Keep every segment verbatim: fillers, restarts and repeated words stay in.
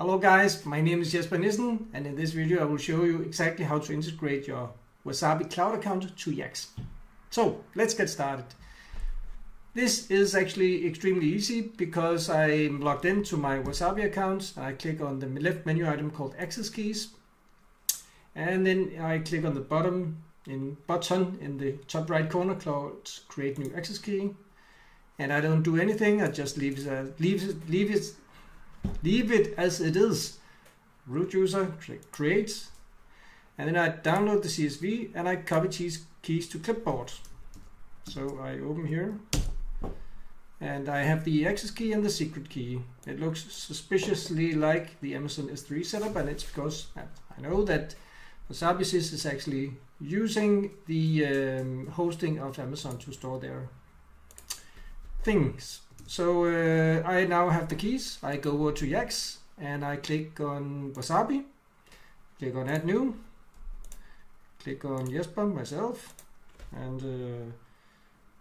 Hello guys, my name is Jesper Nissen, and in this video I will show you exactly how to integrate your Wasabi cloud account to YACSS. So let's get started. This is actually extremely easy because I'm logged into my Wasabi account. I click on the left menu item called access keys, and then I click on the bottom in button in the top right corner called create new access key, and I don't do anything. I just leave it, leave it, leave it Leave it as it is. Root user, click create, and then I download the C S V and I copy these keys to clipboard. So I open here and I have the access key and the secret key. It looks suspiciously like the Amazon S three setup, and it's because I know that wasabisys is actually using the um, hosting of Amazon to store their things. So uh, I now have the keys. I go over to YACSS and I click on Wasabi, click on add new, click on Jesper, myself, and uh,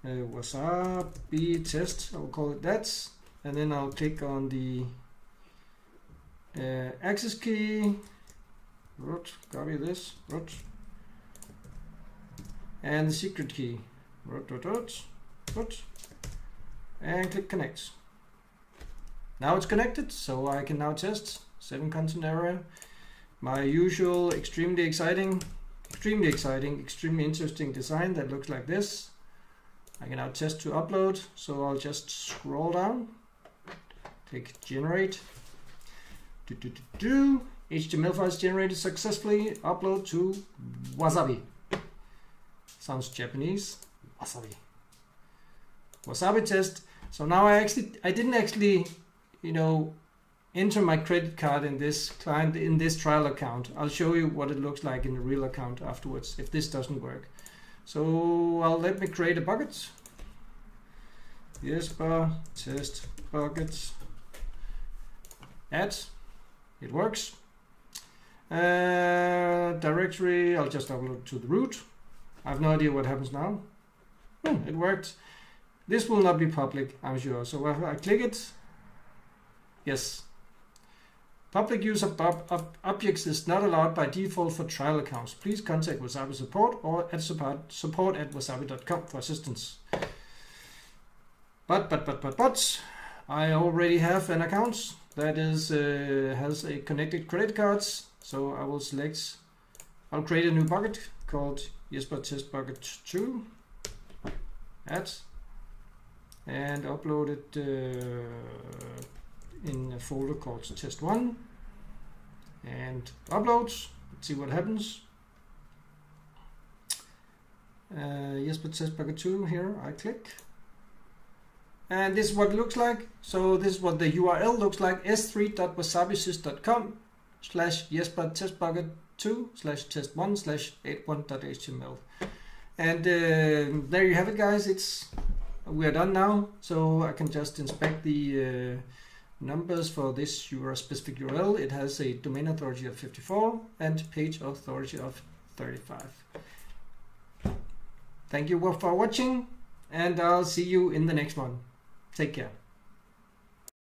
uh, Wasabi test, I'll call it that. And then I'll click on the uh, access key, root, copy this, root, and the secret key, root, root, root, root. And click connect. Now it's connected, so I can now test. Seven content error. My usual extremely exciting, extremely exciting, extremely interesting design that looks like this. I can now test to upload, so I'll just scroll down, click generate. Do, do, do, do. H T M L files generated successfully. Upload to Wasabi. Sounds Japanese. Wasabi. Wasabi test. So now I actually, I didn't actually, you know, enter my credit card in this client, in this trial account. I'll show you what it looks like in the real account afterwards if this doesn't work. So I'll let me create a bucket. YesBank test buckets. Add. It works. Uh, directory. I'll just upload to the root. I have no idea what happens now. Hmm, it worked. This will not be public, I'm sure. So if I click it, yes. Public use of objects is not allowed by default for trial accounts. Please contact Wasabi support or at support at wasabi dot com for assistance. But, but, but, but, but, I already have an account that is uh, has a connected credit cards. So I will select, I'll create a new bucket called YesBotTestBucket two. Add. And upload it uh, in a folder called test one and uploads. Let's see what happens. Uh, YesBotTestBucket two here, I click. And this is what it looks like. So this is what the U R L looks like, s three dot wasabisys dot com slash YesBotTestBucket two slash test one slash eighty-one dot h t m l. And uh, there you have it, guys. It's We are done now, so I can just inspect the uh, numbers for this U R L, specific U R L. It has a domain authority of fifty-four and page authority of thirty-five. Thank you for watching, and I'll see you in the next one. Take care.